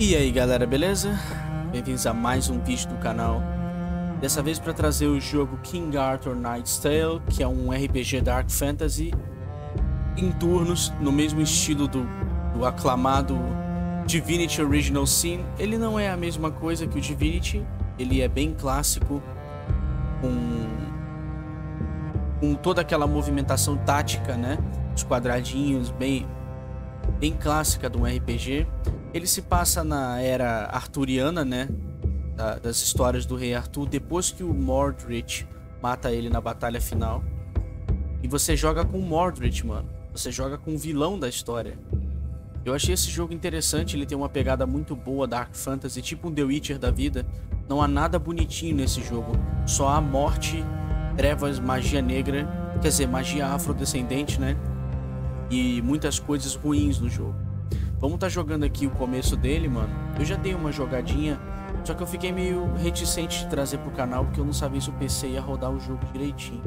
E aí galera, beleza? Bem-vindos a mais um vídeo do canal. Dessa vez para trazer o jogo King Arthur Knight's Tale, que é um RPG Dark Fantasy em turnos, no mesmo estilo do aclamado Divinity Original Sin. Ele não é a mesma coisa que o Divinity, ele é bem clássico, com toda aquela movimentação tática, né? Os quadradinhos, bem clássica de um RPG. Ele se passa na era arturiana, né? Das histórias do rei Arthur, depois que o Mordred mata ele na batalha final. E você joga com o Mordred, mano. Você joga com o vilão da história. Eu achei esse jogo interessante, ele tem uma pegada muito boa, Dark Fantasy, tipo um The Witcher da vida. Não há nada bonitinho nesse jogo, só há morte, trevas, magia negra, quer dizer, magia afrodescendente, né? E muitas coisas ruins no jogo. Vamos estar jogando aqui o começo dele, mano. Eu já dei uma jogadinha, só que eu fiquei meio reticente de trazer pro canal, porque eu não sabia se o PC ia rodar o jogo direitinho.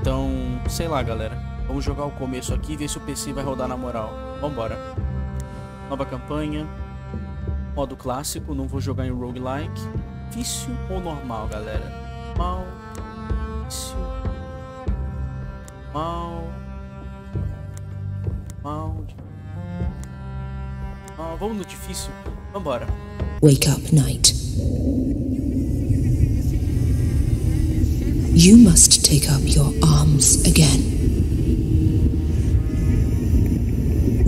Então, sei lá, galera. Vamos jogar o começo aqui e ver se o PC vai rodar na moral. Vambora. Nova campanha. Modo clássico, não vou jogar em roguelike. Difícil ou normal, galera? Normal. Difícil. Normal. Normal. Vamos no difícil. Vambora. Wake up, Knight. You must take up your arms again.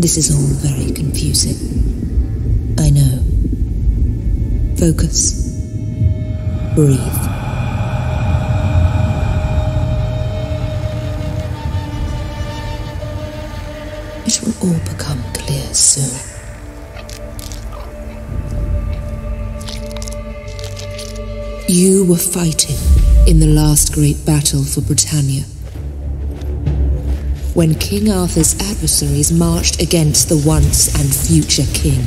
This is all very confusing. I know. Focus. Breathe. It will all become clear soon. You were fighting in the last great battle for Britannia, when King Arthur's adversaries marched against the once and future king.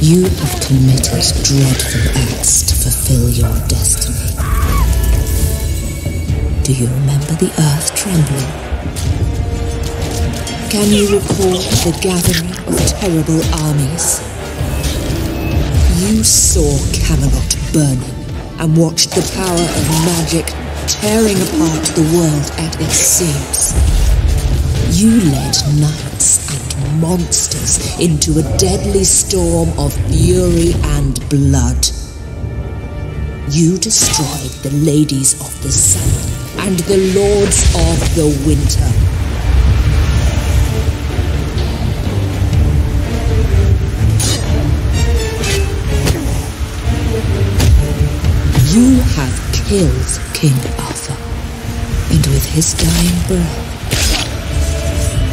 You have committed dreadful acts to fulfill your destiny. Do you remember the earth trembling? Can you recall the gathering of terrible armies? You saw Camelot burning and watched the power of magic tearing apart the world at its seams. You led knights and monsters into a deadly storm of fury and blood. You destroyed the ladies of the sun and the lords of the winter. You have killed King Arthur, and with his dying breath,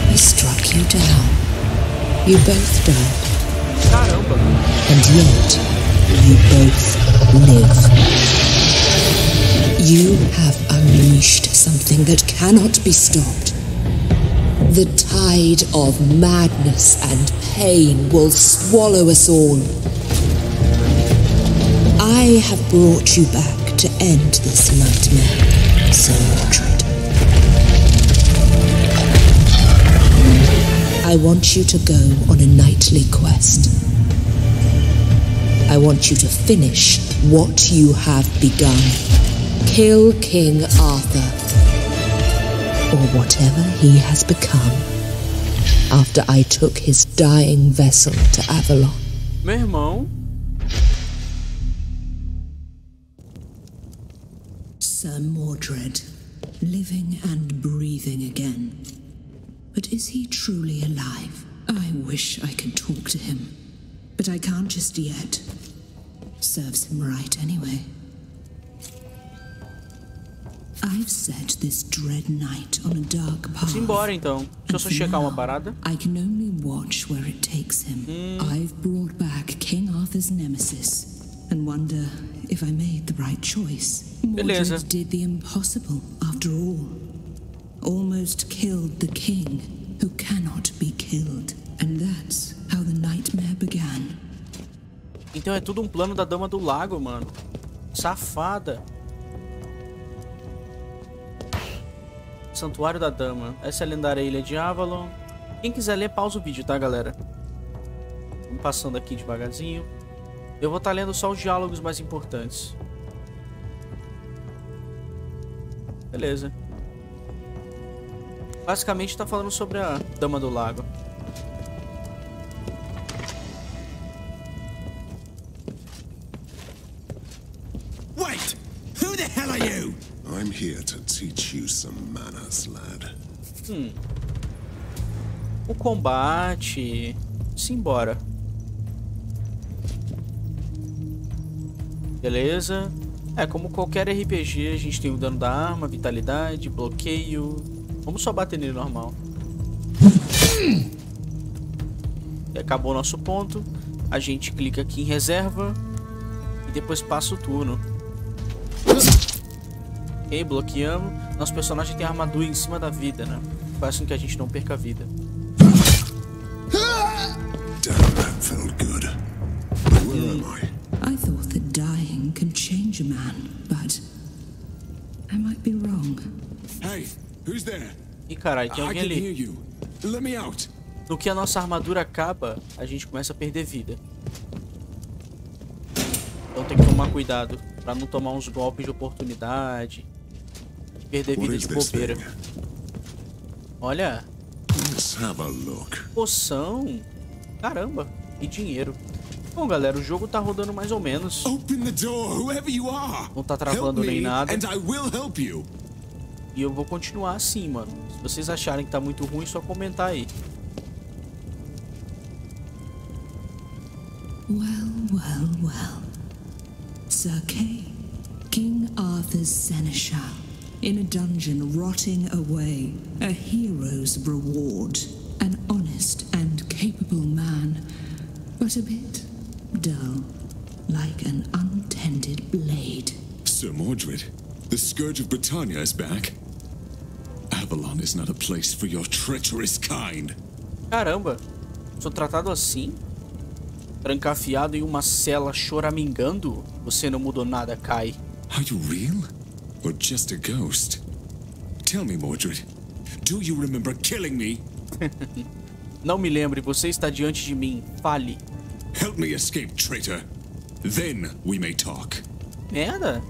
he struck you down. You both died. And yet, you both live. You have unleashed something that cannot be stopped. The tide of madness and pain will swallow us all. I have brought you back to end this nightmare, Sir Mordred. I want you to go on a knightly quest. I want you to finish what you have begun. Kill King Arthur, or whatever he has become, after I took his dying vessel to Avalon. Meu irmão. Sir Mordred, living and breathing again. But is he truly alive? I wish I could talk to him, but I can't just yet. Serves him right anyway. I've set this dread night on a dark path. Vamos embora então. Deixa eu só checar uma parada. I can only watch where it takes him. I've brought back King Arthur's nemesis and wonder if I made the right choice. Mordred did the impossible after all. Almost killed the king who cannot be killed, and that's how the nightmare began. Então é tudo um plano da Dama do Lago, mano. Safada. Santuário da Dama. Essa é a lendária ilha de Avalon. Quem quiser ler, pausa o vídeo, tá, galera? passando aqui devagarzinho. Eu vou estar lendo só os diálogos mais importantes. Beleza. Basicamente está falando sobre a Dama do Lago. Wait! Who the hell are you? I'm here to teach you some manners, lad. O combate. Simbora. Beleza. É, como qualquer RPG, a gente tem o dano da arma, vitalidade, bloqueio. Vamos só bater nele normal. E acabou o nosso ponto. A gente clica aqui em reserva. E depois passa o turno. Ok, bloqueamos. Nosso personagem tem a armadura em cima da vida, né? Faz com que a gente não perca a vida. I thought that dying can change a man, but I might be wrong. Hey, who's there? E carai, tem alguém ali. No que a nossa armadura acaba, a gente começa a perder vida. Então tem que tomar cuidado para não tomar uns golpes de oportunidade, de perder vida de bobeira. Olha. Poção. Caramba, e dinheiro. Bom, galera, o jogo tá rodando mais ou menos. Não tá travando nem nada. E eu vou continuar assim, mano. Se vocês acharem que tá muito ruim, é só comentar aí. Well. Sir Kay, King Arthur's seneschal, in a dungeon rotting away, a hero's reward, an honest and capable man, but a bit dull, like an untended blade. Sir Mordred, the scourge of Britannia is back. Avalon is not a place for your treacherous kind. Caramba, sou tratado assim? Trancafiado em uma cela choramingando? Você não mudou nada, Kai. Are you real? Or just a ghost? Tell me, Mordred, do you remember killing me? Não me lembre, você está diante de mim. Fale. Help me escape, traitor. Then we may talk. Merda.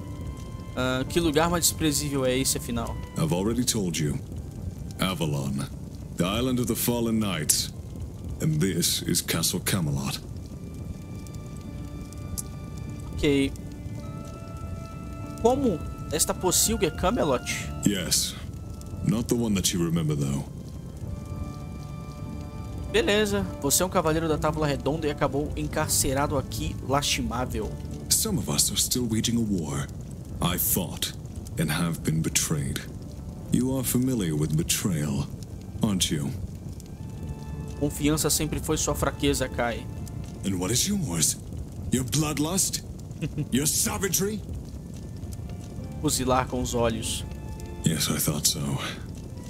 Que lugar mais desprezível é esse, afinal? I've already told you. Avalon, the island of the fallen knights, and this is Castle Camelot. Ok. Como esta pocilga é Camelot? Yes. Not the one that you remember, though. Beleza, você é um cavaleiro da tábua redonda e acabou encarcerado aqui, lastimável. Some of us are still waging a war. I fought and have been betrayed. You are familiar with betrayal, aren't you? Confiança sempre foi sua fraqueza, Kai. And what is yours? Your bloodlust? Your savagery? Fuzilar com os olhos. Yes, I thought so.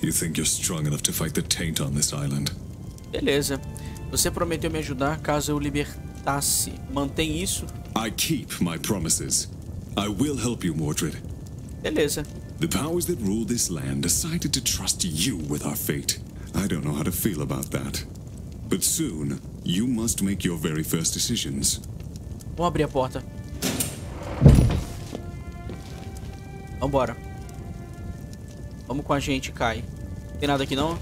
You think you're strong enough to fight the taint on this island? Beleza. Você prometeu me ajudar caso eu libertasse. Mantém isso? I keep my promises. I will help you, Mordred. Beleza. The powers that rule this land decided to trust you with our fate. I don't know how to feel about that. But soon, you must make your very first decisions. Vamos abrir a porta. Vambora. Vamos com a gente, Kai. Tem nada aqui não?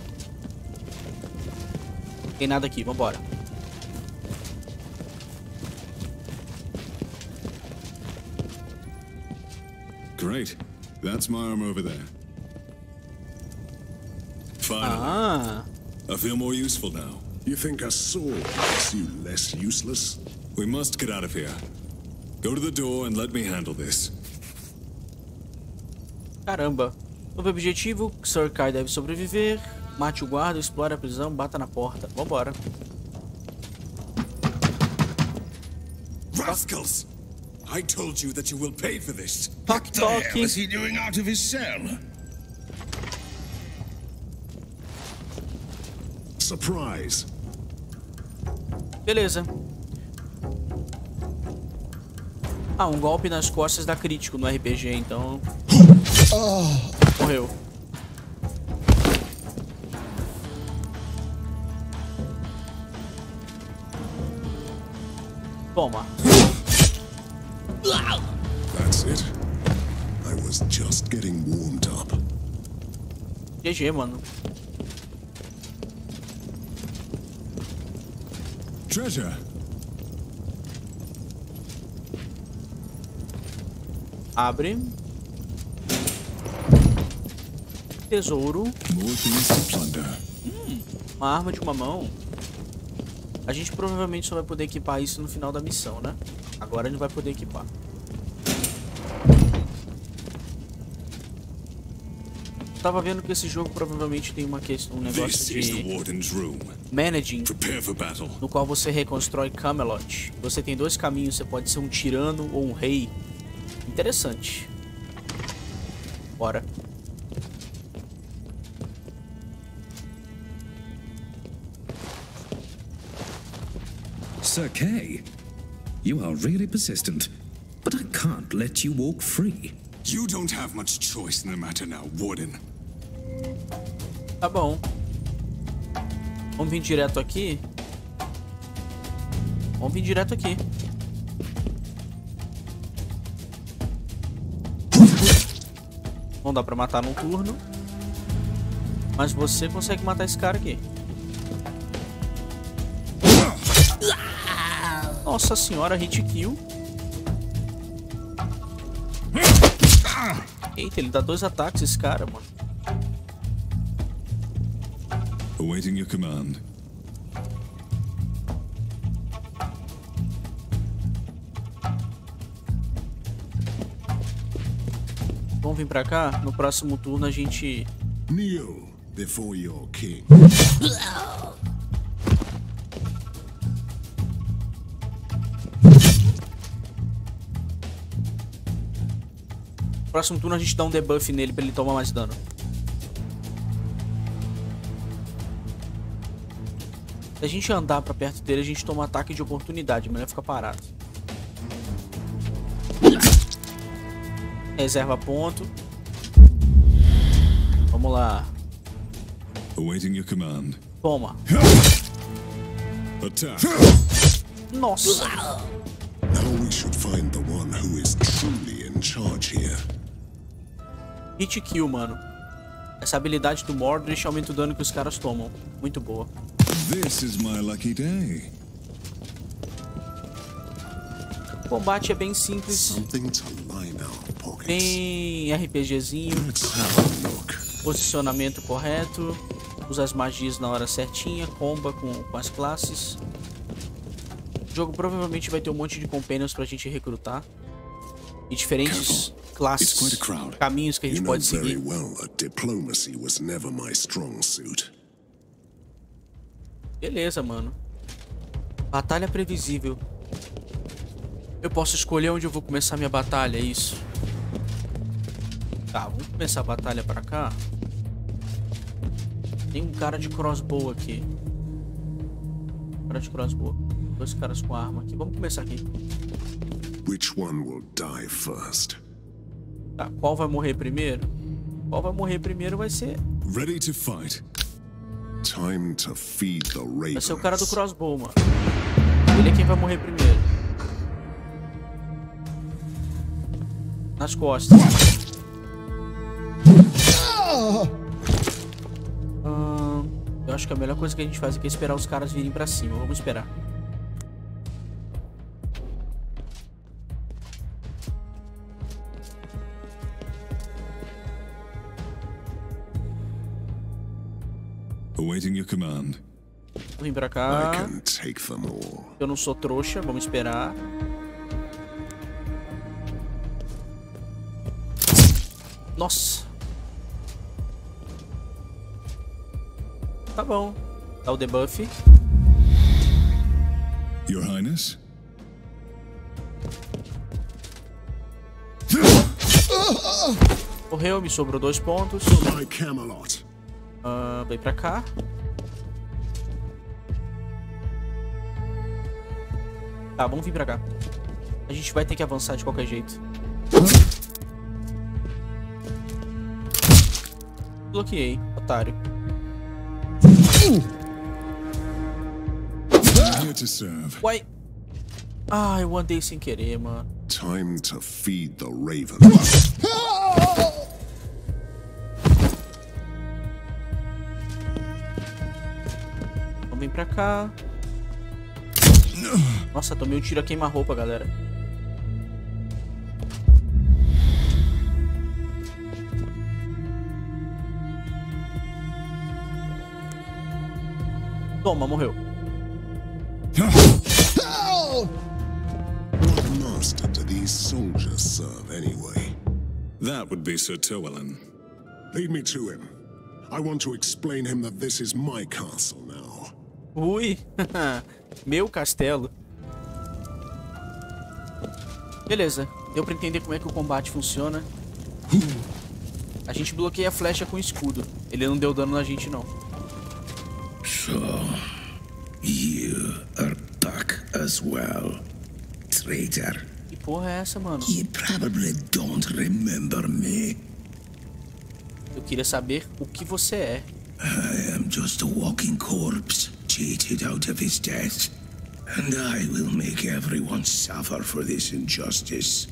Tem nada aqui, vambora. Great. That's my arm over there. Finally. Ah. I feel more useful now. You think a sword makes you less useless? We must get out of here. Go to the door and let me handle this. Caramba. Novo objetivo, Sir Kay deve sobreviver. Mate o guarda, explore a prisão, bata na porta. Vambora. Rascals! I told you that you will pay for this. What the hell is he doing out of his cell? Surprise. Beleza. Ah, um golpe nas costas dá crítico no RPG, então. Morreu. Toma. GG, mano. Treasure. Abre. Tesouro. Uma arma de uma mão. A gente provavelmente só vai poder equipar isso no final da missão, né? Agora a gente vai poder equipar. Eu tava vendo que esse jogo provavelmente tem uma questão, um negócio de managing, no qual você reconstrói Camelot. Você tem dois caminhos, você pode ser um tirano ou um rei. Interessante. Bora. Sir Kay, you are really persistent, but I can't let you walk free. You don't have much choice in the matter now, Warden. Tá bom. Vamos vir direto aqui. Vamos vir direto aqui. Não dá pra matar num turno, mas você consegue matar esse cara aqui. Nossa senhora, hit kill. Eita, ele dá dois ataques esse cara, mano. Awaiting your command. Vamos vir pra cá? No próximo turno a gente... Kneel before your king. Próximo turno a gente dá um debuff nele pra ele tomar mais dano. Se a gente andar pra perto dele, a gente toma ataque de oportunidade. Melhor ficar parado. Reserva ponto. Vamos lá. Awaiting your command. Toma. Attack. Nossa. Now we should find the one who is truly in charge here. Hit kill, mano. Essa habilidade do Mordred aumenta o dano que os caras tomam. Muito boa. This is my lucky day. O combate é bem simples. Tem RPGzinho. Posicionamento correto. Usa as magias na hora certinha. Comba com as classes. O jogo provavelmente vai ter um monte de companions pra gente recrutar. E diferentes classes, caminhos que a gente pode seguir. Beleza, mano. Batalha previsível. Eu posso escolher onde eu vou começar minha batalha, é isso? Tá, vamos começar a batalha pra cá. Tem um cara de crossbow aqui. Cara de crossbow. Dois caras com arma aqui. Vamos começar aqui. Which one will die first? Tá, qual vai morrer primeiro? Qual vai morrer primeiro vai ser... Ready to fight. Time to feed the ravens. Vai ser o cara do crossbow, mano. Ele é quem vai morrer primeiro. Nas costas. Eu acho que a melhor coisa que a gente faz aqui é esperar os caras virem pra cima. Vamos esperar. Awaiting your command. Vou vir pra cá. Eu não sou trouxa, vamos esperar. Nossa. Tá bom. Dá o debuff. Your Highness. Correu, me sobrou 2 pontos. Vem pra cá. Tá, vamos vir pra cá. A gente vai ter que avançar de qualquer jeito. Bloqueei, otário. Uai. Ah, eu andei sem querer, mano. Time to feed the raven. Então vem pra cá. Nossa, tomei um tiro a queima-roupa, galera. Toma, morreu. What master do these soldiers serve anyway? That would be Sir Tuellen. Lead me to him. I want to explain him that this is my castle now. Ui, meu castelo. Beleza, deu pra entender como é que o combate funciona. A gente bloqueia a flecha com o escudo. Ele não deu dano na gente, não. So, you are back as well, traitor. Que porra é essa, mano? You probably don't remember me. Eu queria saber o que você é. I am just a walking corpse, cheated out of his death, and I will make everyone suffer for this injustice.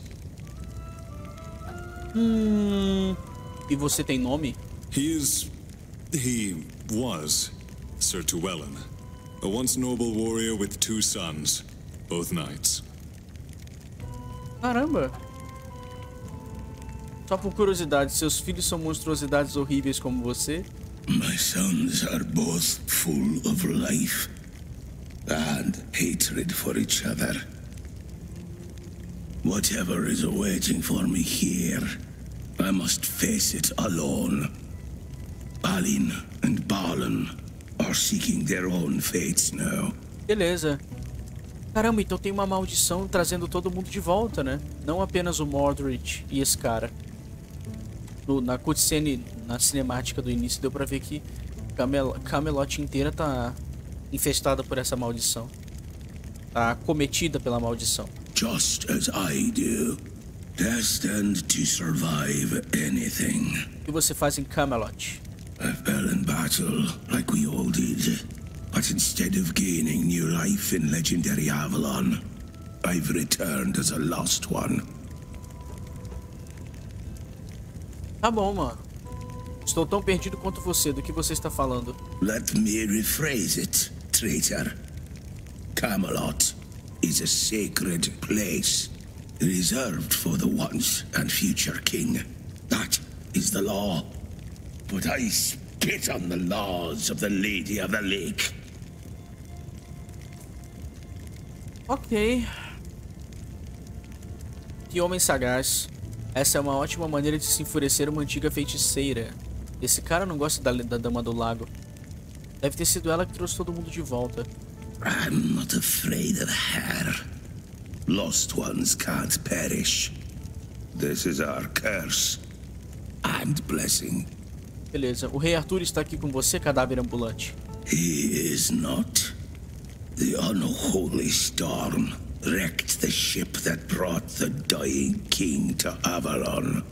E você tem nome? He was Sir Tuellen, a once noble warrior with two sons, both knights. Caramba! Só por curiosidade, seus filhos são monstruosidades horríveis como você? My sons are both full of life and hatred for each other. Whatever is awaiting for me here, I must face it alone. Balin and Balin are seeking their own fates now. Beleza. Caramba, então tem uma maldição trazendo todo mundo de volta, né? Não apenas o Mordred e esse cara. Na cutscene, na cinemática do início, deu pra ver que Camelot inteira tá infestada por essa maldição. Tá acometida pela maldição. Just as I do, destined to survive anything. O que você faz em Camelot? I fell in battle, like we all did. But instead of gaining new life in legendary Avalon, I've returned as a lost one. Tá bom, mano. Estou tão perdido quanto você. Do que você está falando? Let me rephrase it, traitor. Camelot is a sacred place, reserved for the once and future king. That is the law. But I spit on the laws of the Lady of the Lake. Ok. Que homem sagaz. Essa é uma ótima maneira de se enfurecer uma antiga feiticeira. Esse cara não gosta da Dama do Lago. Deve ter sido ela que trouxe todo mundo de volta. I'm not afraid of her. Lost ones can't perish. This is our curse and blessing. Beleza, o Rei Arthur está aqui com você, cadáver ambulante. He is not. The unholy storm wrecked the ship that brought the dying king to Avalon.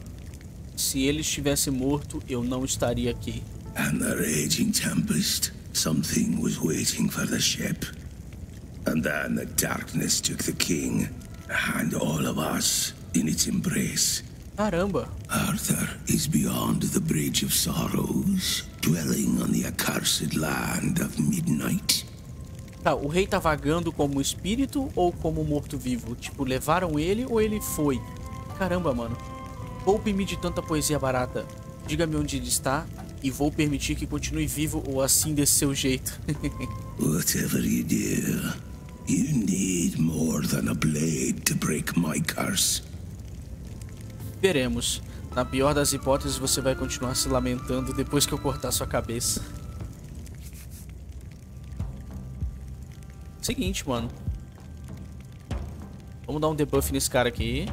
Se ele estivesse morto, eu não estaria aqui. And the raging tempest, something was waiting for the ship. And then the darkness took the king and all of us in its embrace. Caramba. Arthur is beyond the Bridge of Sorrows, dwelling on the accursed land of midnight. Tá, o rei tá vagando como espírito ou como morto-vivo? Tipo, levaram ele ou ele foi? Caramba, mano. Poupe-me de tanta poesia barata. Diga-me onde ele está e vou permitir que continue vivo ou assim desse seu jeito. Whatever you do, you need more than a blade to break my curse. Veremos. Na pior das hipóteses, você vai continuar se lamentando depois que eu cortar sua cabeça. Seguinte, mano. Vamos dar um debuff nesse cara aqui.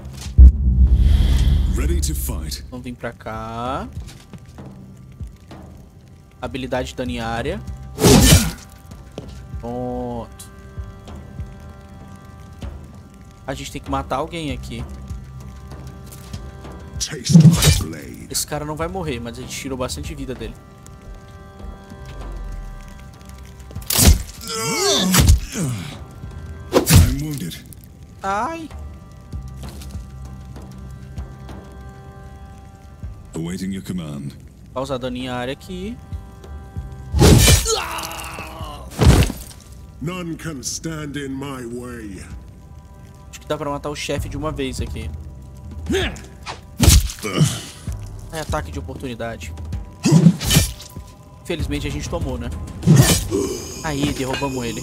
Ready to fight. Vamos vir pra cá. Habilidade daniária. Pronto. A gente tem que matar alguém aqui. Esse cara não vai morrer, mas a gente tirou bastante vida dele. Ai! Awaiting your command. Pausadão em área aqui. None can stand in my way. Acho que dá pra matar o chefe de uma vez aqui. É ataque de oportunidade. Infelizmente a gente tomou, né? Aí, derrubamos ele.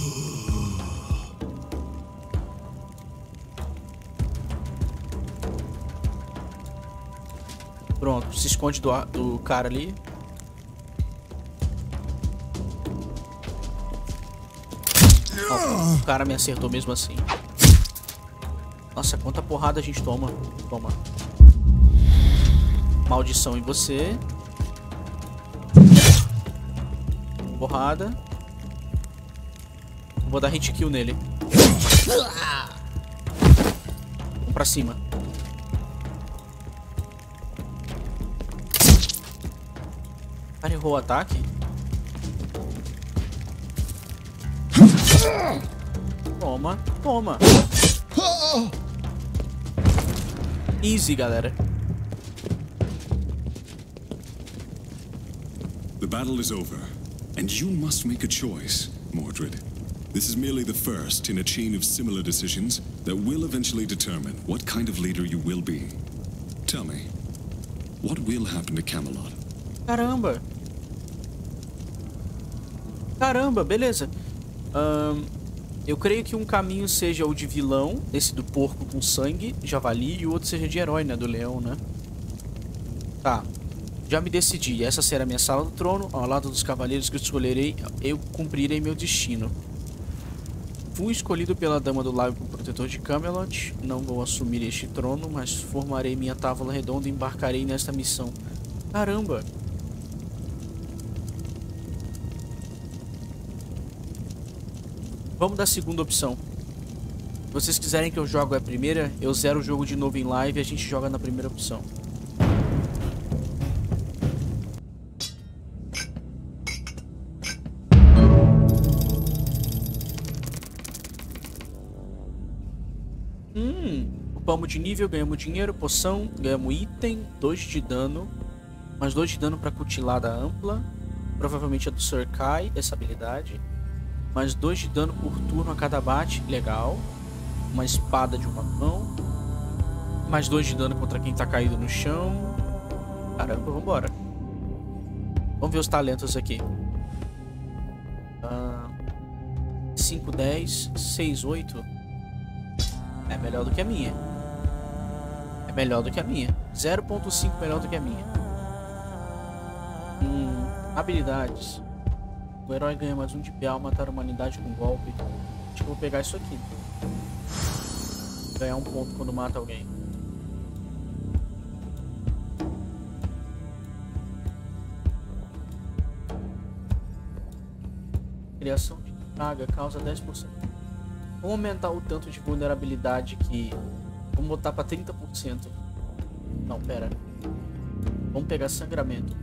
Pronto, se esconde do cara ali. Ó, o cara me acertou mesmo assim. Nossa, quanta porrada a gente toma. Toma. Maldição em você. Porrada. Vou dar hit kill nele. Vamos pra cima. O cara errou o ataque. Toma, toma. Easy, galera. The battle is over. And you must make a choice, Mordred. This is merely the first in a chain of similar decisions that will eventually determine what kind of leader you will be. Tell me, what will happen to Camelot? Caramba! Caramba, beleza. Eu creio que um caminho seja o de vilão, esse do porco com sangue, javali, e o outro seja de herói, né, do leão, né? Tá. Já me decidi, essa será a minha sala do trono, ao lado dos cavaleiros que eu escolherei, eu cumprirei meu destino. Fui escolhido pela Dama do Lago como protetor de Camelot, não vou assumir este trono, mas formarei minha távola redonda e embarcarei nesta missão. Caramba! Vamos da segunda opção. Se vocês quiserem que eu jogue a primeira, eu zero o jogo de novo em live e a gente joga na primeira opção. Upamos de nível, ganhamos dinheiro, poção, ganhamos item, 2 de dano, mais 2 de dano para cutilada ampla, provavelmente a do Sir Kay, essa habilidade, mais 2 de dano por turno a cada abate, legal, uma espada de uma mão, mais 2 de dano contra quem tá caído no chão, caramba, vambora. Vamos ver os talentos aqui, 5, 10, 6, 8, é melhor do que a minha. É melhor do que a minha. 0.5 melhor do que a minha. Habilidades. O herói ganha mais 1 de PA ao matar a humanidade com um golpe. Acho que vou pegar isso aqui. Ganhar 1 ponto quando mata alguém. Criação de praga causa 10%. Vamos aumentar o tanto de vulnerabilidade que... Vamos botar pra 30%. Não, pera. Vamos pegar sangramento.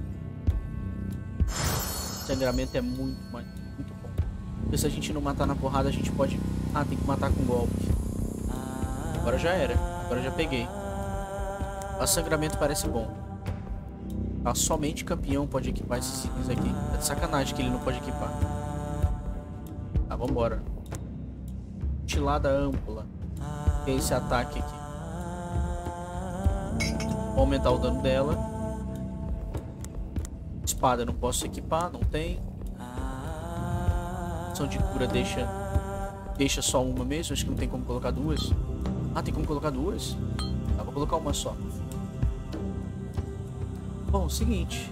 Sangramento é muito bom. Porque se a gente não matar na porrada, a gente pode... Ah, tem que matar com golpe. Agora já era. Agora já peguei. Mas sangramento parece bom. Ah, somente campeão pode equipar esses itens aqui. É de sacanagem que ele não pode equipar. Tá, vambora. Estilada ampla, que é esse ataque aqui. Vou aumentar o dano dela. Espada não posso equipar, não tem. Ação de cura deixa só uma mesmo, acho que não tem como colocar duas. Ah, tem como colocar duas? Ah, vou colocar uma só. Bom, seguinte.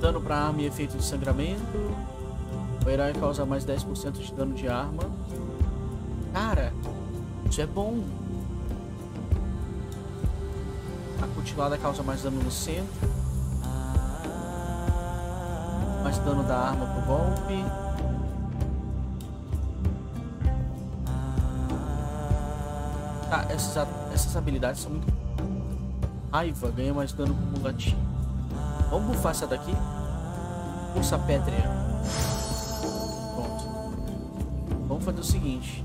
Dano para arma e efeito de sangramento. O herói causa mais 10% de dano de arma. Cara, isso é bom. A cutilada causa mais dano no centro. Mais dano da arma pro golpe. Tá, essas habilidades são muito... Raiva ganha mais dano cumulativo. Vamos bufar essa daqui. Força pétrea. Pronto. Vamos fazer o seguinte.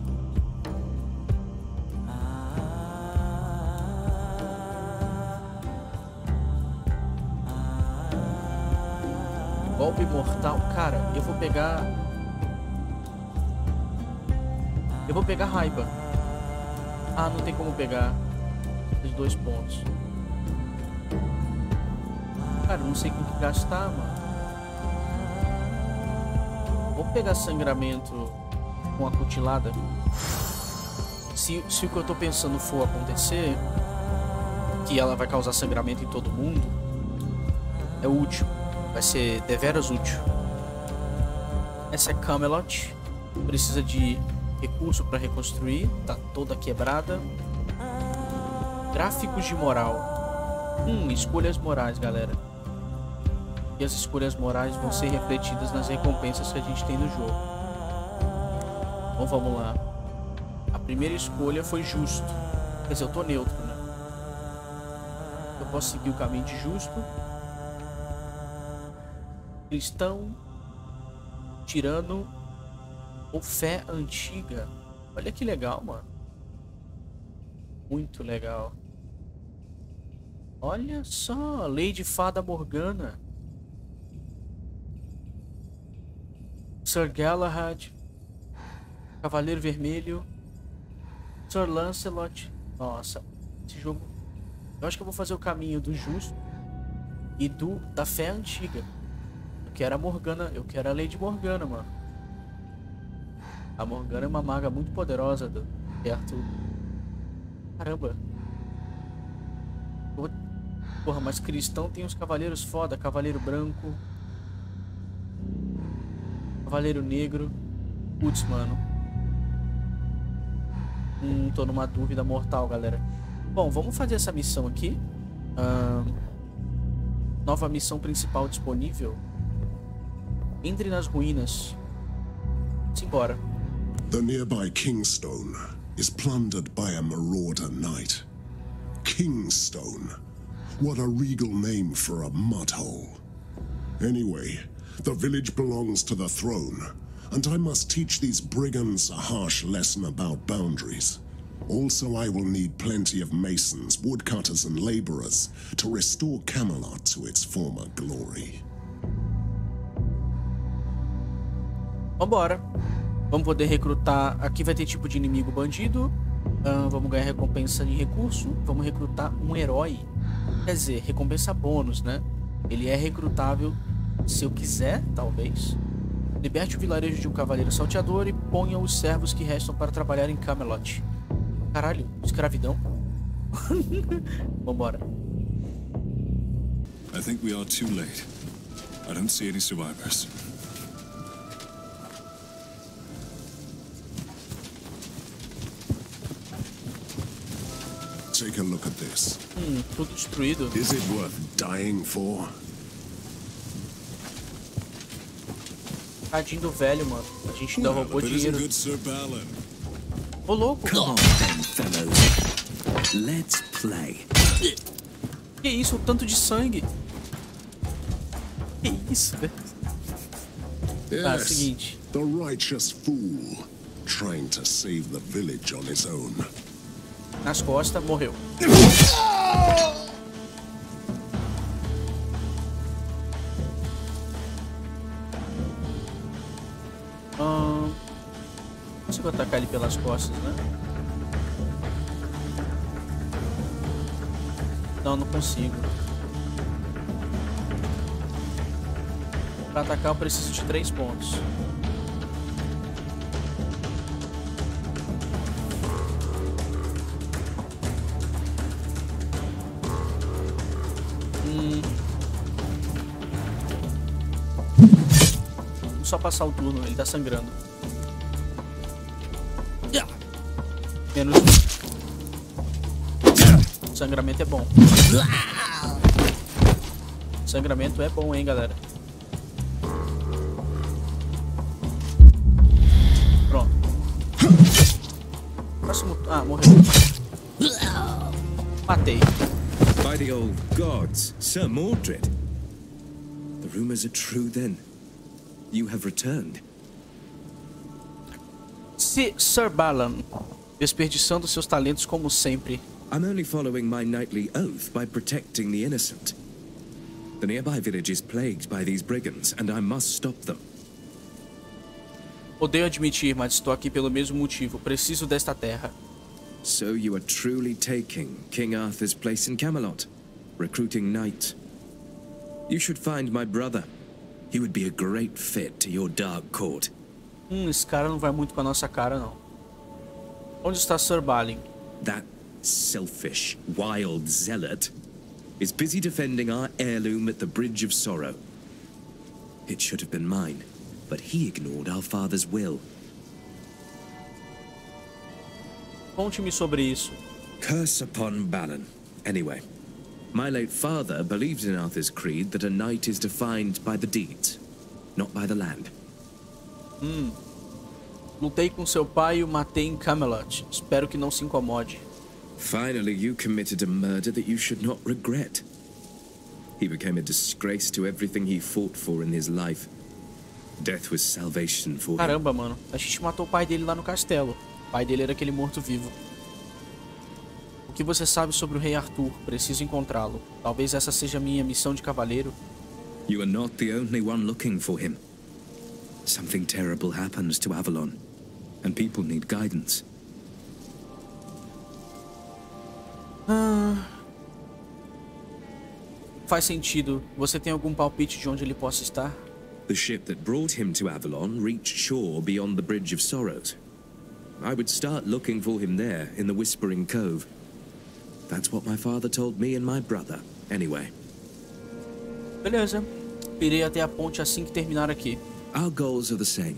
Golpe mortal. Cara, eu vou pegar... Eu vou pegar raiva. Ah, não tem como pegar os 2 pontos. Cara, eu não sei com que gastar, mano. Vou pegar sangramento com a cutilada. Se o que eu tô pensando for acontecer, que ela vai causar sangramento em todo mundo, é útil. Vai ser deveras útil. Essa é Camelot. Precisa de recurso para reconstruir. Tá toda quebrada. Gráficos de moral. Escolhas morais, galera. E as escolhas morais vão ser refletidas nas recompensas que a gente tem no jogo. Então vamos lá. A primeira escolha foi justo. Quer dizer, eu tô neutro, né? Eu posso seguir o caminho de justo. Cristão, tirano ou fé antiga. Olha que legal, mano. Muito legal. Olha só, Lady Fada Morgana. Sir Galahad, Cavaleiro Vermelho, Sir Lancelot. Nossa, esse jogo. Eu acho que eu vou fazer o caminho do justo e da fé antiga. Eu quero a Morgana, eu quero a Lady Morgana, mano. A Morgana é uma maga muito poderosa do Arthur. Caramba. Porra, mas cristão tem uns cavaleiros foda. Cavaleiro Branco, Cavaleiro Negro. Putz, mano. Tô numa dúvida mortal, galera. Bom, vamos fazer essa missão aqui. Nova missão principal disponível. Entre nas ruínas. Simbora. The nearby Kingstone is plundered by a marauder knight. Kingstone. What a regal name for a mud hole. Anyway, the village belongs to the throne, and I must teach these brigands a harsh lesson about boundaries. Also, I will need plenty of masons, woodcutters, and laborers to restore Camelot to its former glory. Vambora. Vamos poder recrutar. Aqui vai ter tipo de inimigo bandido. Vamos ganhar recompensa de recurso. Vamos recrutar um herói. Quer dizer, recompensa bônus, né? Ele é recrutável se eu quiser, talvez. Liberte o vilarejo de um cavaleiro salteador e ponha os servos que restam para trabalhar em Camelot. Caralho, escravidão. Vambora. I think we are too late. I don't see any survivors. Take a look at this. Tudo destruído. Is it worth dying for? Tadinho do velho, mano. A gente ainda roubou dinheiro. Ô, louco. Come on, fellows. Let's play. Que isso? O tanto de sangue. Que isso, velho? Yes, tá, é o seguinte. The righteous fool trying to save the village on his own. Nas costas, morreu. Consigo atacar ele pelas costas, né? Não, não consigo. Pra atacar eu preciso de 3 pontos. Só passar o turno, ele tá sangrando. Menos. Sangramento é bom. Sangramento é bom, hein, galera. Pronto. Próximo. Ah, morreu. Matei. By the old gods, Sir Mordred. rumors are true then. You have returned. Se Sir Balin, desperdiçando seus talentos como sempre. I'm only following my knightly oath by protecting the innocent. The nearby village is plagued by these brigands and I must stop them. Odeio admitir, mas estou aqui pelo mesmo motivo. Preciso desta terra. So you are truly taking King Arthur's place in Camelot, recruiting knight. You should find my brother. He would be a great fit to your dark court. Esse cara não vai muito com a nossa cara, não. Onde está Sir Balin? That selfish, wild zealot is busy defending our heirloom at the Bridge of Sorrow. It should have been mine, but he ignored our father's will. Conte-me sobre isso. Curse upon Balin. Anyway, my late father believed in Arthur's creed that a knight is defined by the deeds, not by the land. Lutei com seu pai e o matei em Camelot. Espero que não se incomode. Finally, you committed a murder that you should not regret. He became a disgrace to everything he fought for in his life. Death was salvation for him. Caramba, mano. A gente matou o pai dele lá no castelo. O pai dele era aquele morto-vivo. O que você sabe sobre o rei Arthur? Preciso encontrá-lo. Talvez essa seja minha missão de cavaleiro. You are not the only one looking for him. Something terrible happens to Avalon, and people need guidance. Faz sentido. Você tem algum palpite de onde ele possa estar? The ship that brought him to Avalon reached shore beyond the Bridge of Sorrows. I would start looking for him there, in the Whispering Cove. That's what my father told me and my brother, anyway. Beleza. Irei até a ponte assim que terminar aqui. Our goals are the same.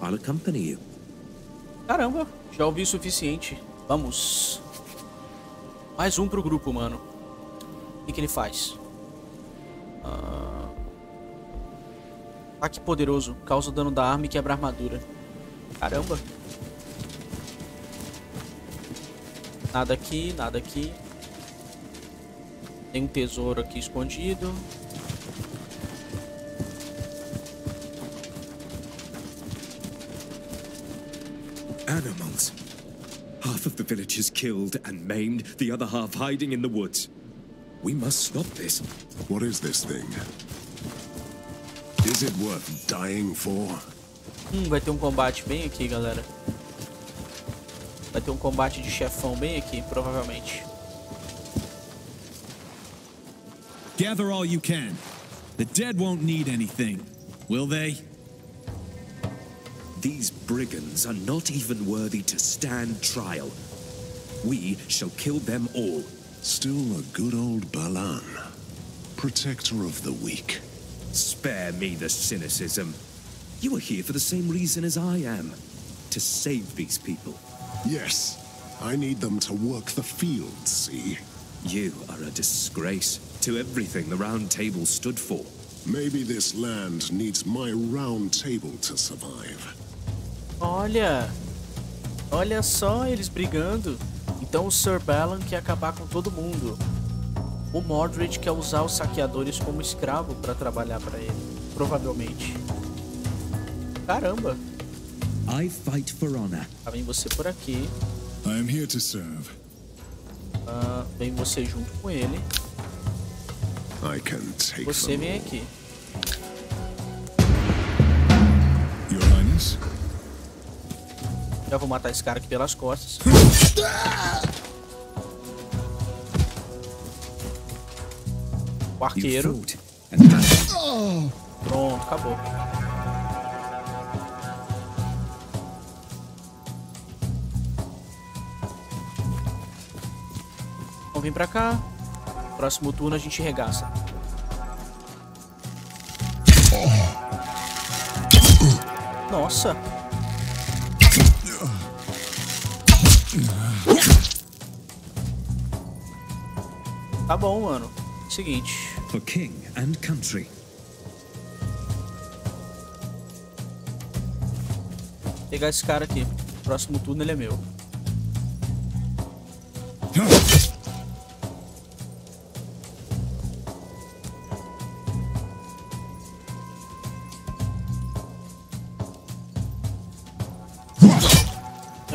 I'll accompany you. Caramba, já ouvi o suficiente. Vamos. Mais um pro grupo, mano. O que ele faz? Ataque poderoso. Causa dano da arma e quebra a armadura. Caramba. Nada aqui, nada aqui. Tem um tesouro aqui escondido. Animals. Half of the village is killed and maimed, the other half hiding in the woods. We must stop this. What is this thing? Is it worth dying for? Vai ter um combate bem aqui, galera. Vai ter um combate de chefão bem aqui, provavelmente. Gather all you can. The dead won't need anything, will they? These brigands are not even worthy to stand trial. We shall kill them all. Still a good old Balin, protector of the weak. Spare me the cynicism. You are here for the same reason as I am, to save these people. Yes, I need them to work the fields, see? You are a disgrace to everything the Round Table stood for. Maybe this land needs my Round Table to survive. Olha! Olha só eles brigando. Então o Sir Balin quer acabar com todo mundo. O Mordred quer usar os saqueadores como escravo para trabalhar para ele, provavelmente. Caramba! I fight for honor. Vem você por aqui. I am here to serve. Vem você junto com ele. I can take você vem aqui. Your Highness? Já vou matar esse cara aqui pelas costas. O arqueiro. Pronto, acabou. Vem pra cá. Próximo turno a gente regaça. Nossa. Tá bom, mano. Seguinte. For king and country. Vou pegar esse cara aqui. Próximo turno ele é meu.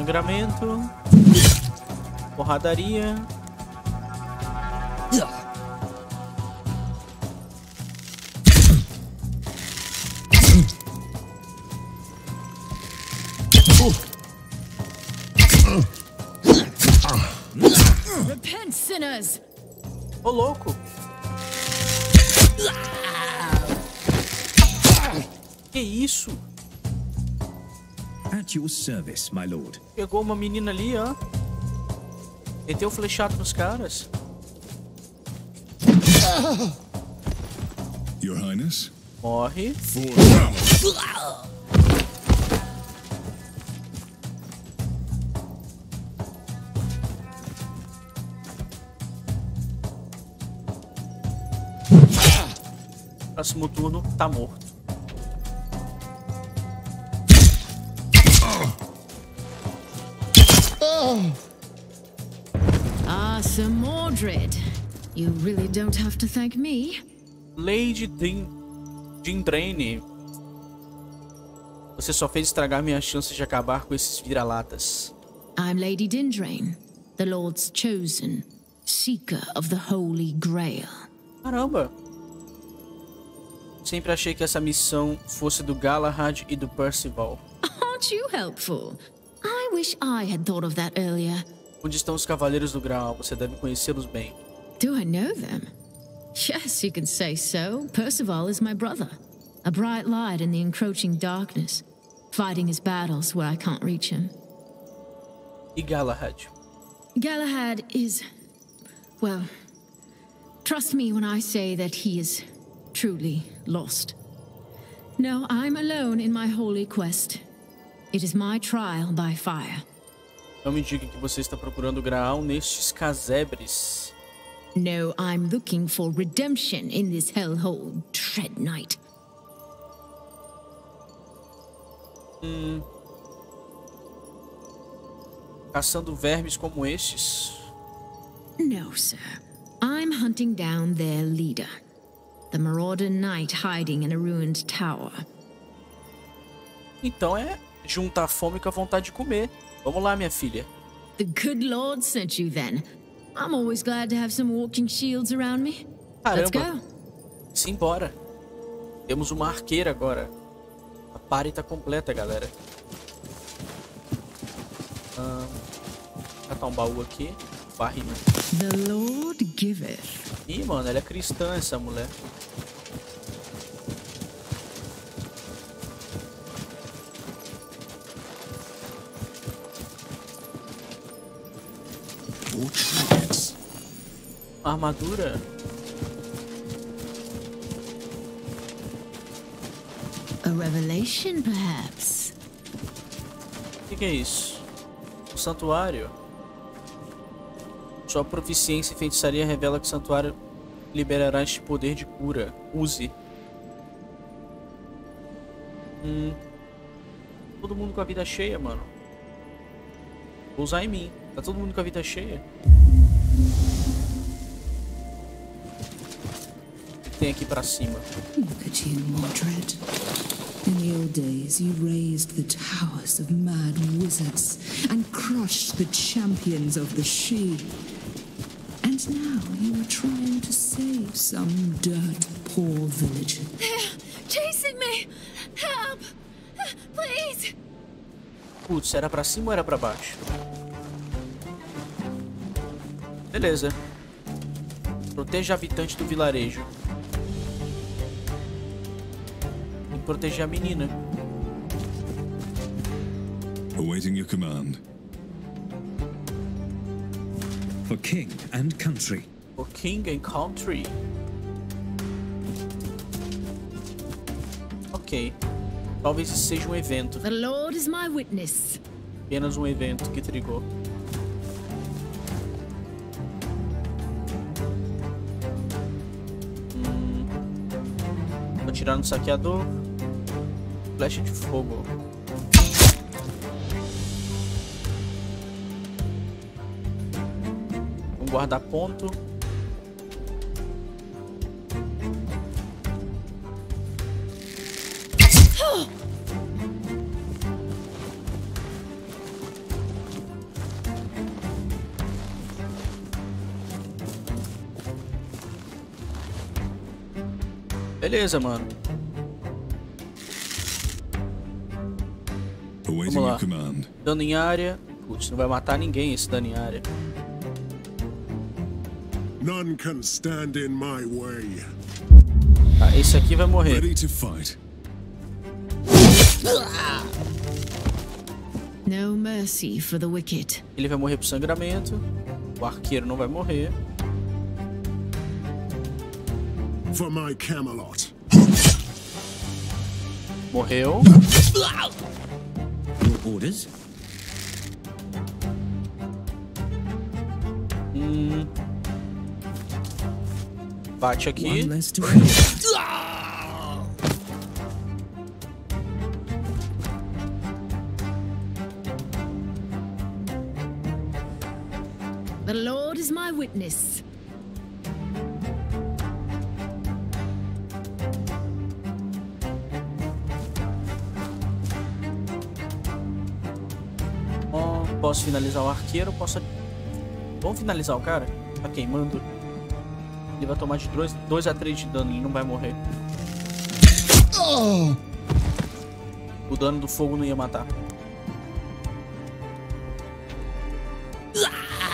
sangramento, porradaria. Repent, sinners! Ô louco! Que isso? At your service, my lord. Pegou uma menina ali, ó. Meteu flechado nos caras. Your Highness? Morre. Próximo turno, tá morto. Ah, Sir Mordred. You really don't have to thank me. Lady Dindraine. Você só fez estragar minha chance de acabar com esses vira-latas. I'm Lady Dindraine, the Lord's chosen, seeker of the Holy Grail. Caramba. Sempre achei que essa missão fosse do Galahad e do Percival. Aren't you helpful? I wish I had thought of that earlier. Onde estão os Cavaleiros do Graal? Você deve conhecê-los bem. Do I know them? Yes, you can say so. Percival is my brother, a bright light in the encroaching darkness, fighting his battles where I can't reach him. E Galahad? Galahad is, well, trust me when I say that he is truly lost. No, I'm alone in my holy quest. It is my trial by fire. Não me diga que você está procurando o Graal nestes casebres. No, I'm looking for redemption in this hellhole, Dread Knight. Caçando vermes como estes? No, sir. I'm hunting down their leader. The marauder knight hiding in a ruined tower. Então é juntar a fome com a vontade de comer. Vamos lá, minha filha. The good Lord sent you then. I'm always glad to have some walking shields around me. Let's go. Simbora. Temos uma arqueira agora. A party tá completa, galera. Vou catar um baú aqui. Barrinha. The Lord giveth. Ih, mano, ela é cristã, essa mulher. Uma armadura. A revelation, perhaps. O que é isso? O santuário. Sua proficiência em feitiçaria revela que o santuário liberará este poder de cura. Use. Todo mundo com a vida cheia, mano. Vou usar em mim. Tá todo mundo com a vida cheia? O que tem aqui pra cima? Look at you, Mordred. In the old days, you raised the towers of mad wizards and crushed the champions of the she. And now you are trying to save some dirt-poor villager. They're chasing me! Help! Please! Putz, era pra cima ou era pra baixo? Beleza. Proteja habitante do vilarejo. Tem que proteger a menina. Awaiting your command. For king and country. For king and country. Ok. Talvez isso seja um evento. The Lord is my witness. Apenas um evento que trigou. Vou atirar no saqueador. Flecha de fogo. Guardar ponto. Beleza, mano. Vamos lá. Dano em área. Putz, não vai matar ninguém esse dano em área. Tá, esse aqui vai morrer. Ele vai morrer pro sangramento. O arqueiro não vai morrer. For my Camelot. Morreu. Orders. Bate aqui. The Lord is my witness. Posso finalizar o arqueiro, posso... Vamos finalizar o cara? Tá queimando. Ele vai tomar de 2 a 3 de dano, ele não vai morrer. O dano do fogo não ia matar.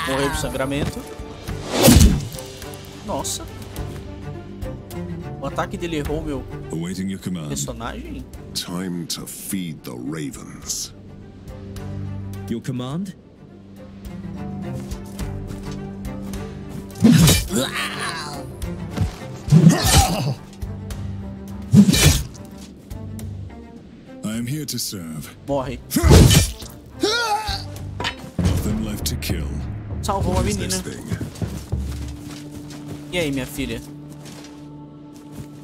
Morreu de sangramento. Nossa. O ataque dele errou meu personagem. Time to feed the ravens. Your command? I am here to serve. Morre. Nothing left to kill. Salvou a menina. E aí, minha filha?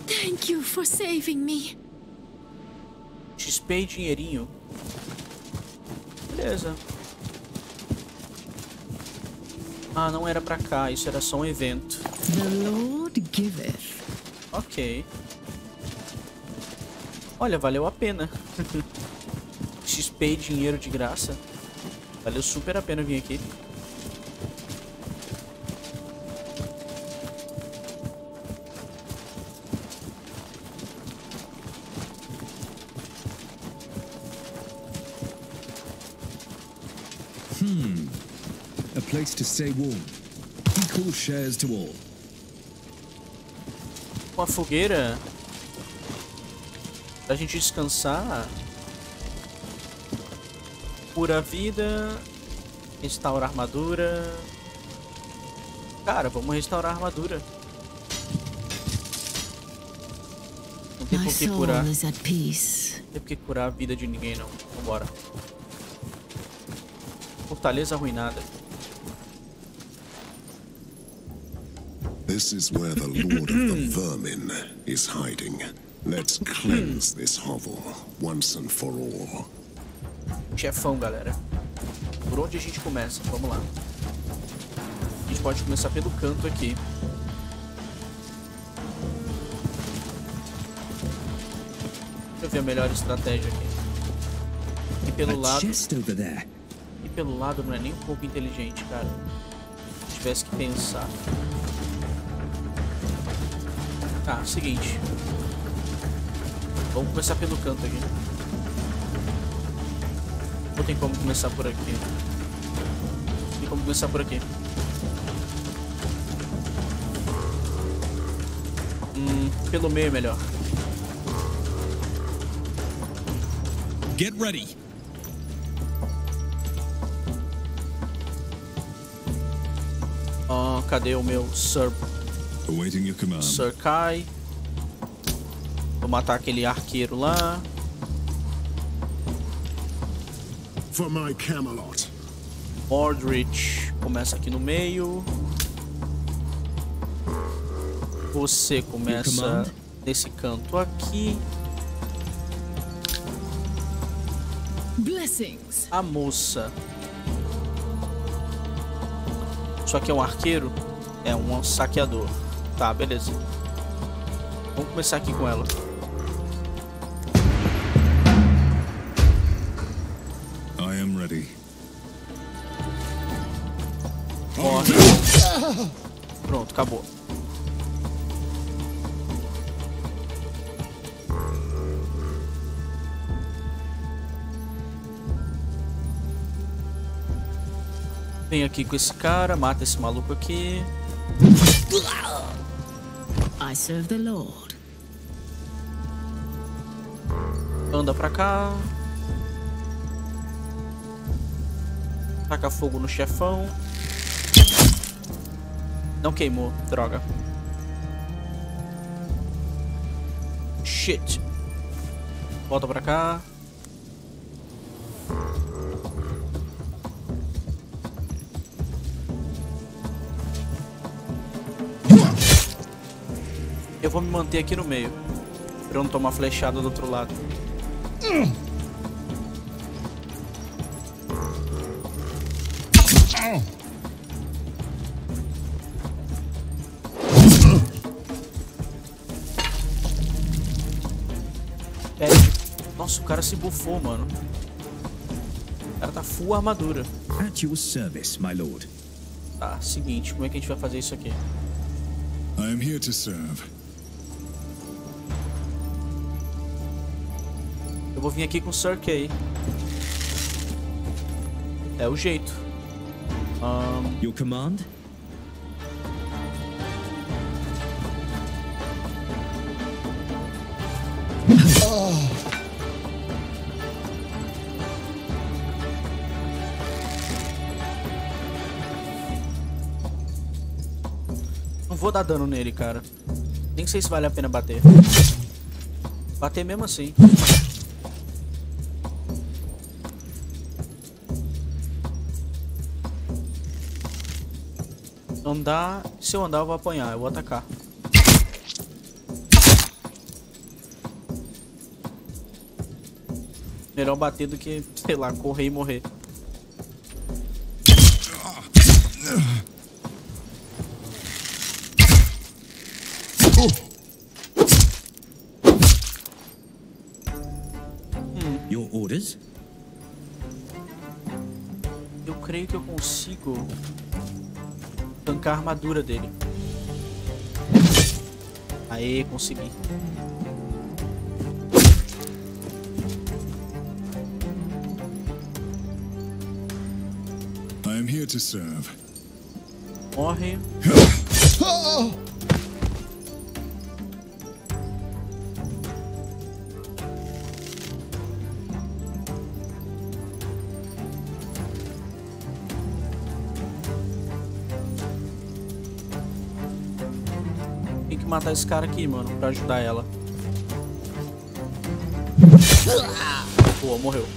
Thank you for saving me. XP e dinheirinho. Beleza. Ah, não era pra cá, isso era só um evento. The Lord giveth. Ok. Olha, valeu a pena. XP e dinheiro de graça. Valeu super a pena vir aqui. To stay warm. Equal shares to all. Uma fogueira pra gente descansar, pura vida, restaurar armadura. Cara, vamos restaurar a armadura. Não tem por que curar. Não tem por que curar a vida de ninguém não. Vambora. Fortaleza arruinada. This is where the Lord of the Vermin is hiding. Let's cleanse this hovel once and for all. Chefão, galera. Por onde a gente começa? Vamos lá. A gente pode começar pelo canto aqui. Deixa eu ver a melhor estratégia aqui. E pelo lado... E pelo lado não é nem um pouco inteligente, cara. Se tivesse que pensar... Tá, seguinte. Vamos começar pelo canto aqui. Não tem como começar por aqui. Não tem como começar por aqui. Pelo meio é melhor. Get ready. Ah, cadê o meu Sir? Sir Kay. Vou matar aquele arqueiro lá. For my Camelot. Mordred. Começa aqui no meio. Você começa nesse canto aqui. Blessings. A moça. Só que é um arqueiro? É um saqueador. Tá, beleza. Vamos começar aqui com ela. I am ready. Morre. Pronto, acabou. Vem aqui com esse cara, mata esse maluco aqui. I serve the Lord. Anda pra cá. Taca fogo no chefão. Não queimou, droga. Shit. Volta pra cá. Eu vou me manter aqui no meio, pra eu não tomar flechada do outro lado. Nossa, o cara se bufou, mano. O cara tá full armadura. At your service, my lord. Tá, seguinte, como é que a gente vai fazer isso aqui? I am here to serve. Eu vou vir aqui com o Sir Kay. É o jeito. Your command? Não vou dar dano nele, cara. Nem sei se vale a pena bater. Bater mesmo assim. Andar, se eu andar eu vou apanhar, eu vou atacar. Melhor bater do que, sei lá, correr e morrer. Your orders? Eu creio que eu consigo tancar a armadura dele. Aê, consegui. I am here to serve. Morre. Matar esse cara aqui, mano, pra ajudar ela. Boa, morreu.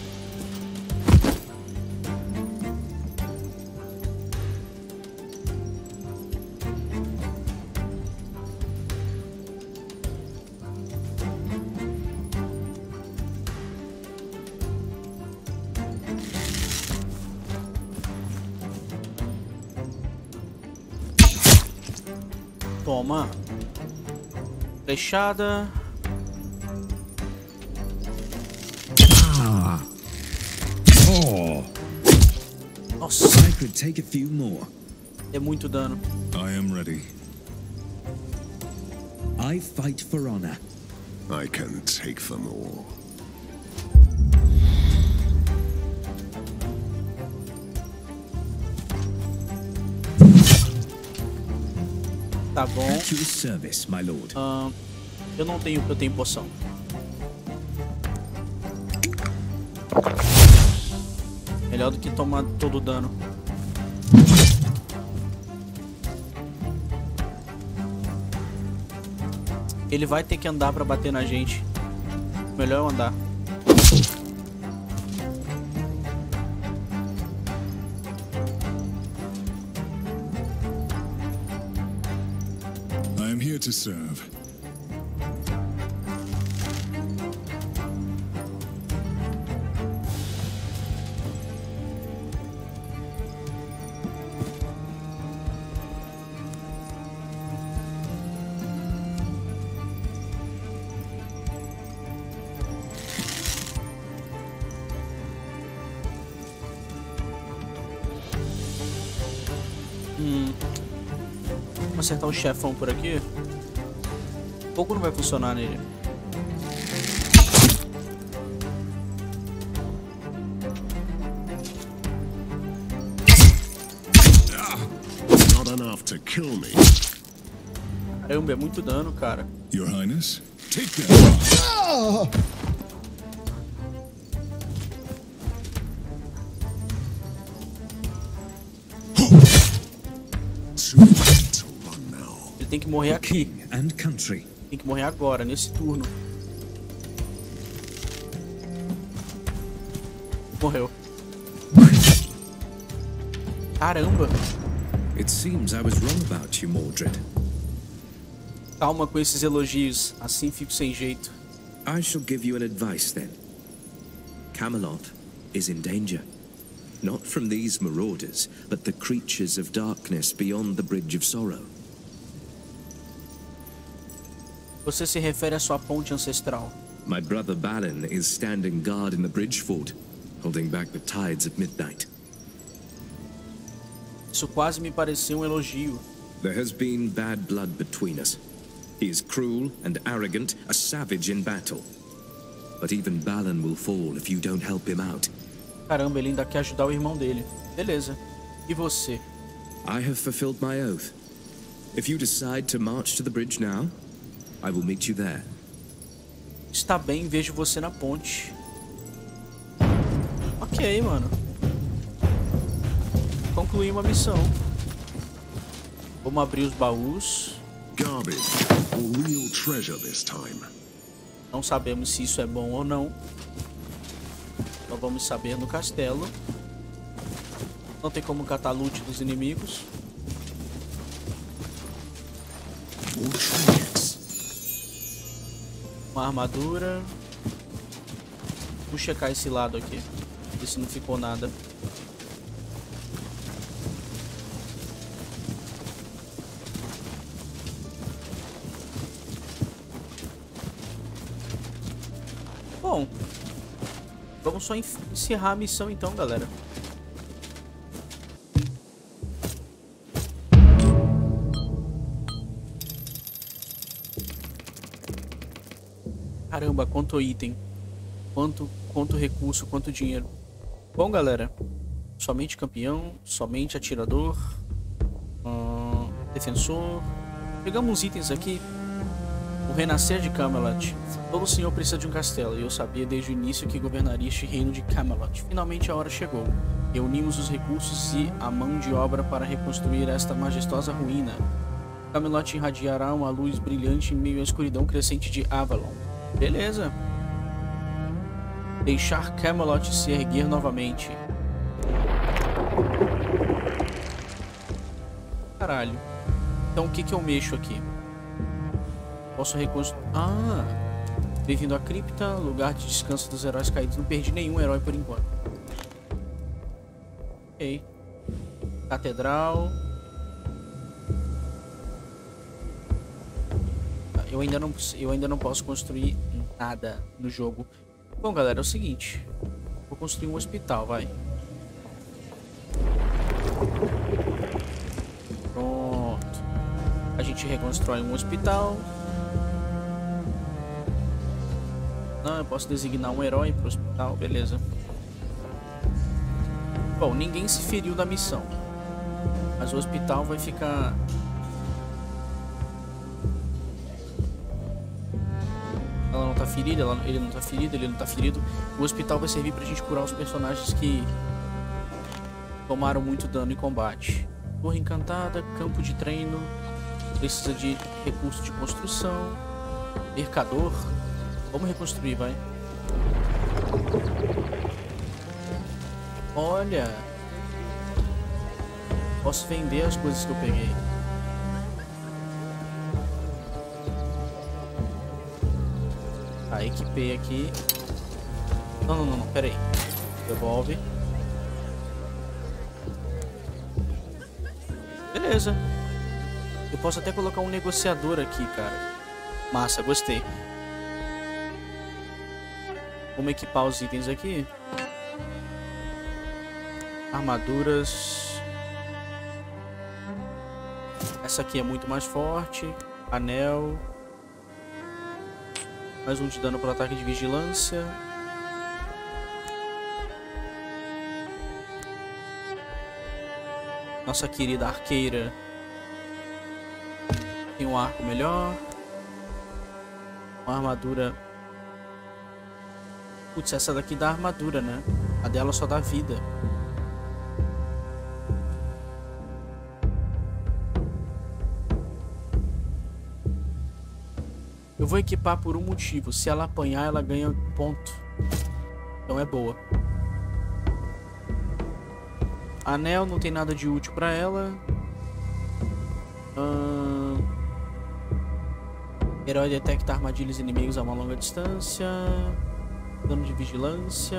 Toma. Fechada. Nossa, é muito dano. I am ready. I fight for honor. I can take them all. Tá bom. Eu não tenho, porque eu tenho poção. Melhor do que tomar todo o dano. Ele vai ter que andar pra bater na gente. Melhor eu andar. To serve. Vamos acertar o chefão por aqui. Pouco não vai funcionar nele. enough to kill me. Caramba, é muito dano, cara. Your Highness, take that. Oh! Ele tem que morrer aqui. Tem que morrer agora, nesse turno. Morreu. Caramba. It seems I was wrong about you, Mordred. Calma com esses elogios, assim fico sem jeito. I shall give you an advice then. Camelot is in danger. Not from these marauders, but the creatures of darkness beyond the Bridge of Sorrow. Você se refere à sua ponte ancestral. My brother Balin is standing guard in the bridge fort, holding back the tides at midnight. Isso quase me pareceu elogio. There has been bad blood between us. He is cruel and arrogant, a savage in battle. But even Balin will fall if you don't help him out. Caramba, ele ainda quer ajudar o irmão dele. Beleza. E você? I have fulfilled my oath. If you decide to march to the bridge now, I will meet you there. Está bem, vejo você na ponte. Ok, mano. Concluí uma missão. Vamos abrir os baús. Garbage or real treasure this time. Não sabemos se isso é bom ou não. Só vamos saber no castelo. Não tem como catar loot dos inimigos. Uma armadura. Vou checar esse lado aqui. Ver se não ficou nada. Bom. Vamos só encerrar a missão então, galera. Caramba, quanto item. Quanto recurso, quanto dinheiro. Bom, galera. Somente campeão, somente atirador, defensor. Pegamos uns itens aqui. O renascer de Camelot. Todo senhor precisa de um castelo, e eu sabia desde o início que governaria este reino de Camelot. Finalmente a hora chegou. Reunimos os recursos e a mão de obra para reconstruir esta majestosa ruína. Camelot irradiará uma luz brilhante em meio à escuridão crescente de Avalon. Beleza. Deixar Camelot se erguer novamente. Caralho. Então o que que eu mexo aqui? Posso reconstruir... Ah! Bem-vindo à cripta, lugar de descanso dos heróis caídos. Não perdi nenhum herói por enquanto. Ok. Catedral. Eu ainda não posso construir nada no jogo. Bom, galera, é o seguinte. Vou construir um hospital, vai. Pronto. A gente reconstrói um hospital. Não, eu posso designar um herói pro hospital, beleza. Bom, ninguém se feriu da missão. Mas o hospital vai ficar... Ela não tá ferida, ele não tá ferido, ele não tá ferido. O hospital vai servir pra gente curar os personagens que tomaram muito dano em combate. Torre encantada, campo de treino. Precisa de recurso de construção. Mercador. Vamos reconstruir, vai. Olha. Posso vender as coisas que eu peguei. Tá, equipei aqui. Não, pera aí. Devolve. Beleza. Eu posso até colocar um negociador aqui, cara. Massa, gostei. Vamos equipar os itens aqui. Armaduras. Essa aqui é muito mais forte. Anel. Mais um de dano para ataque de vigilância. Nossa querida arqueira tem um arco melhor. Uma armadura. Putz, essa daqui dá armadura, né? A dela só dá vida. Eu vou equipar por um motivo. Se ela apanhar, ela ganha ponto. Então é boa. Anel não tem nada de útil pra ela. Herói detecta armadilhas inimigos a uma longa distância. Dano de vigilância.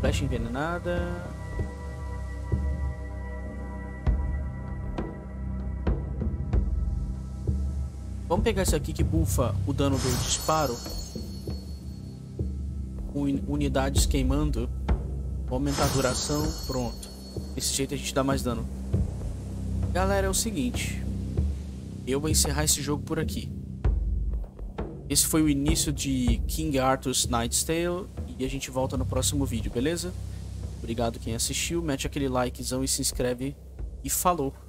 Flecha envenenada. Vamos pegar esse aqui que bufa o dano do disparo. Unidades queimando. Aumentar a duração. Pronto. Desse jeito a gente dá mais dano. Galera, é o seguinte. Eu vou encerrar esse jogo por aqui. Esse foi o início de King Arthur's Knight's Tale. E a gente volta no próximo vídeo, beleza? Obrigado quem assistiu. Mete aquele likezão e se inscreve. E falou!